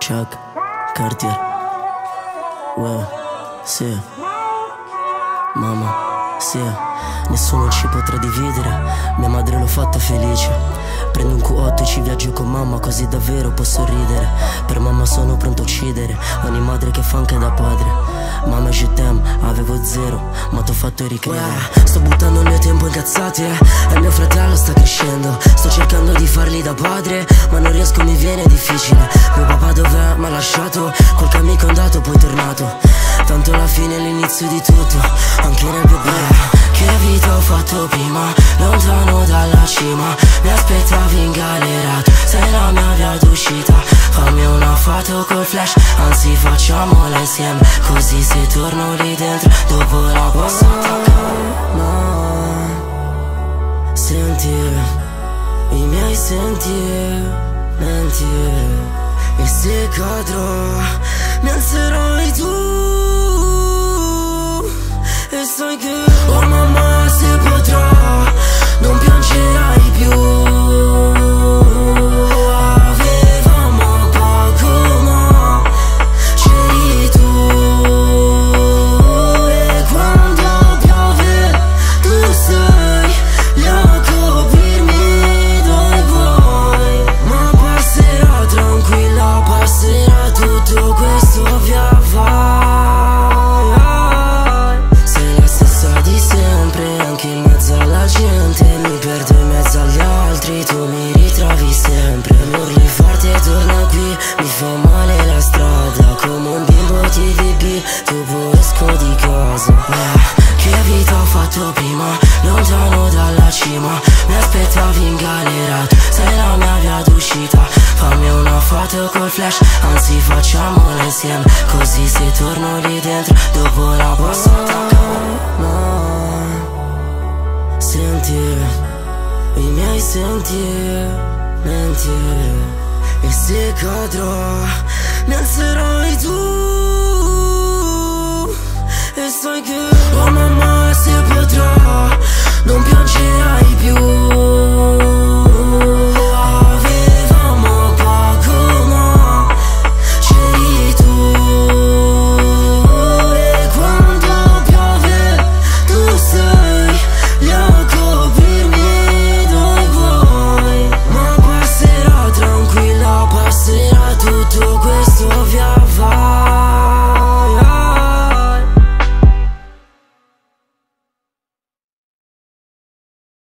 Chuck, Cartier, well, see, mama, see, nessuno ci potrà dividere, mia madre l'ho fatta felice. Prendo un Q8 e ci viaggio con mamma, così davvero posso ridere. Per mamma sono pronto a uccidere ogni madre che fa anche da padre. Mamma je t'aime, avevo zero, ma t'ho fatto ricreare. Sto buttando il mio tempo in cazzate, e mio fratello sta crescendo. Sto cercando di farli da padre, ma non riesco, mi viene difficile. Mio papà dov'è? M'ha lasciato, qualche amico è andato, poi è tornato. Tanto la fine è l'inizio di tutto, anche nel bebè. Che vita ho fatto prima, lontano dalla cima. Mi aspettavi in galera, sei la mia via d'uscita. Fammi una foto col flash, anzi facciamola insieme, così se torno lì dentro dopo la posso attaccare. Ma sentire i miei sentimenti, e se cadrò mi alzerai tu, e sai che oh mamma, se potrò non piangerai più. Prima, lontano dalla cima, mi aspettavi in galera, sei la mia via d'uscita. Fammi una foto col flash, anzi facciamola insieme, così se torno lì dentro dopo la posso attaccare. Ma sentire i miei sentimenti, e se cadrò mi alzerai tu, e sai che